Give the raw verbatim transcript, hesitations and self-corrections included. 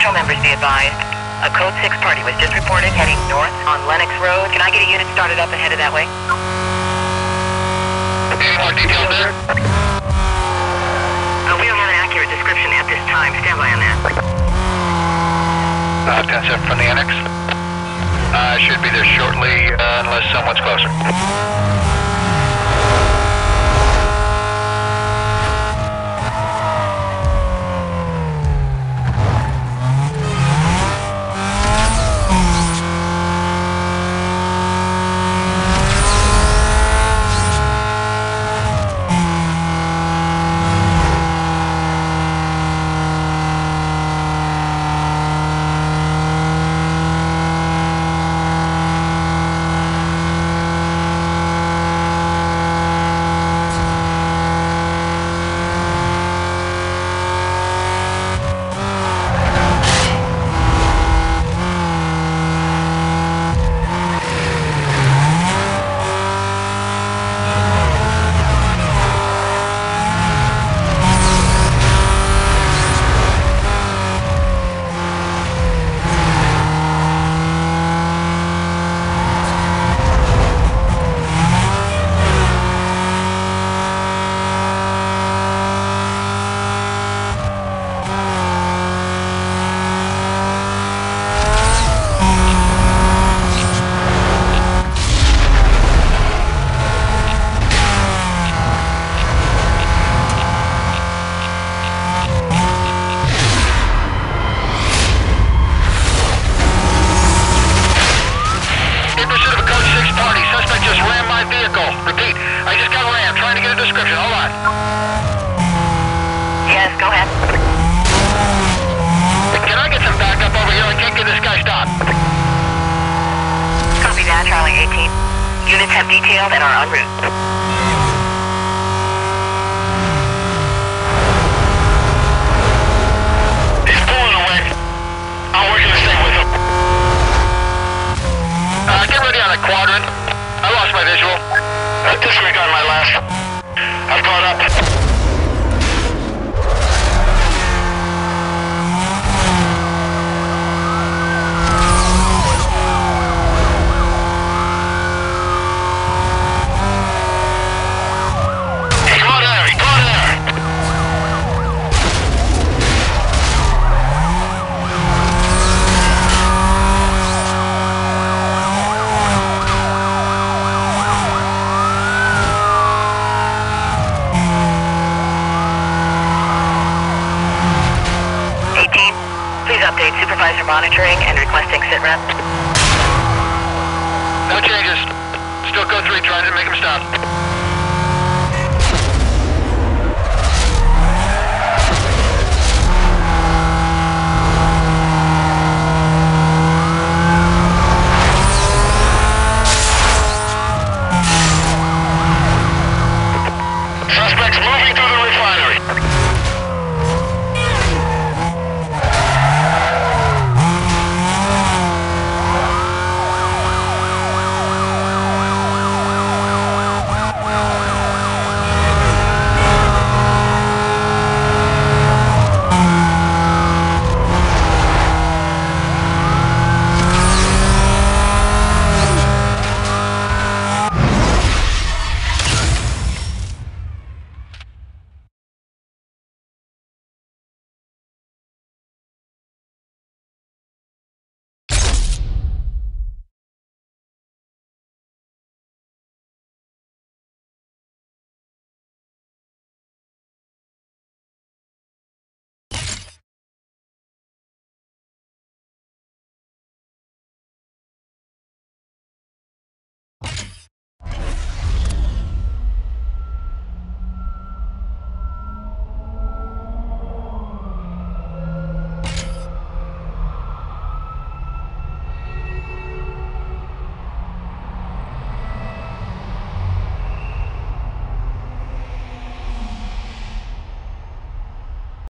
Patrol members be advised. A Code six party was just reported heading north on Lennox Road. Can I get a unit started up and headed that way? Party over. Uh, we don't have an accurate description at this time. Stand by on that. Uh, ten seven from the annex. I uh, should be there shortly uh, unless someone's closer. Units have detailed and are en route. Supervisor monitoring and requesting sit rep. No changes. Still code three trying to make him stop. Suspects moving through.